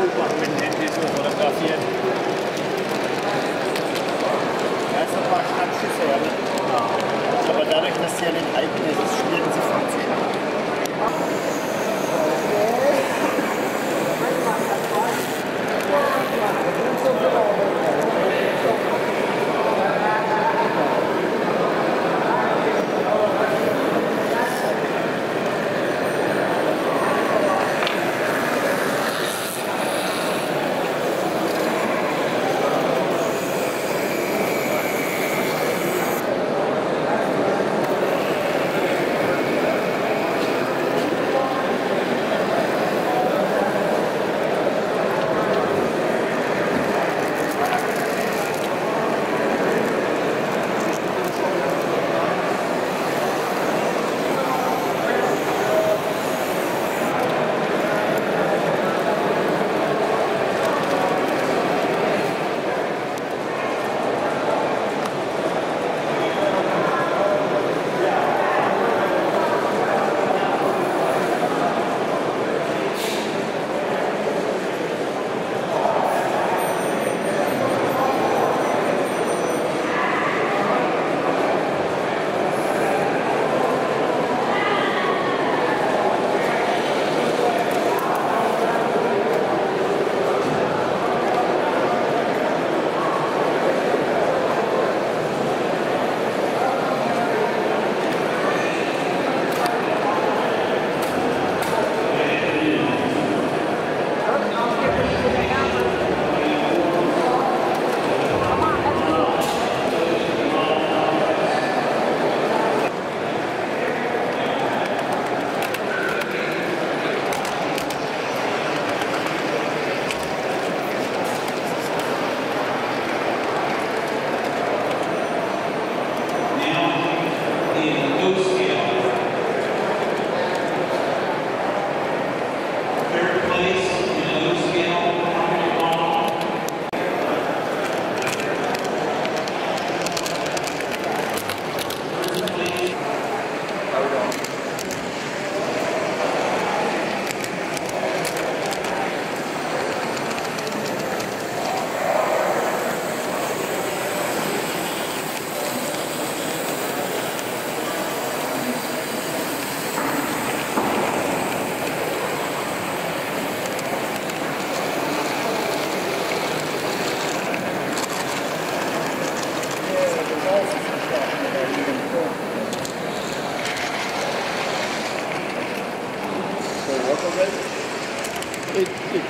It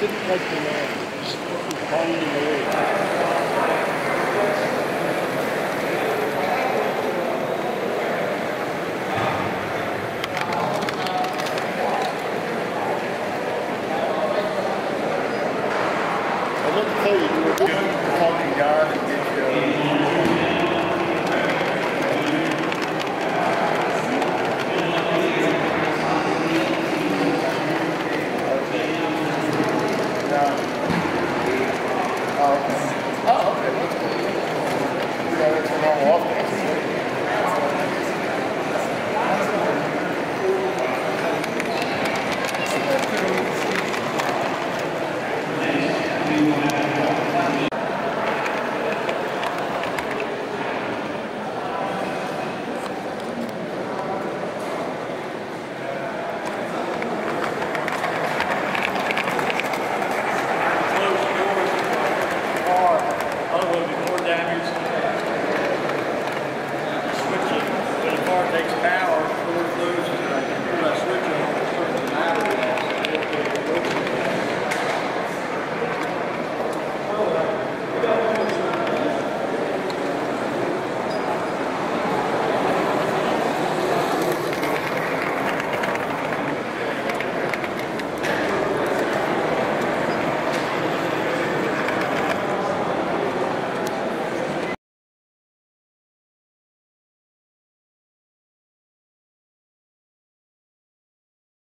didn't like the man. It was falling away. I don't tell you, you were doing the fucking yard and get your...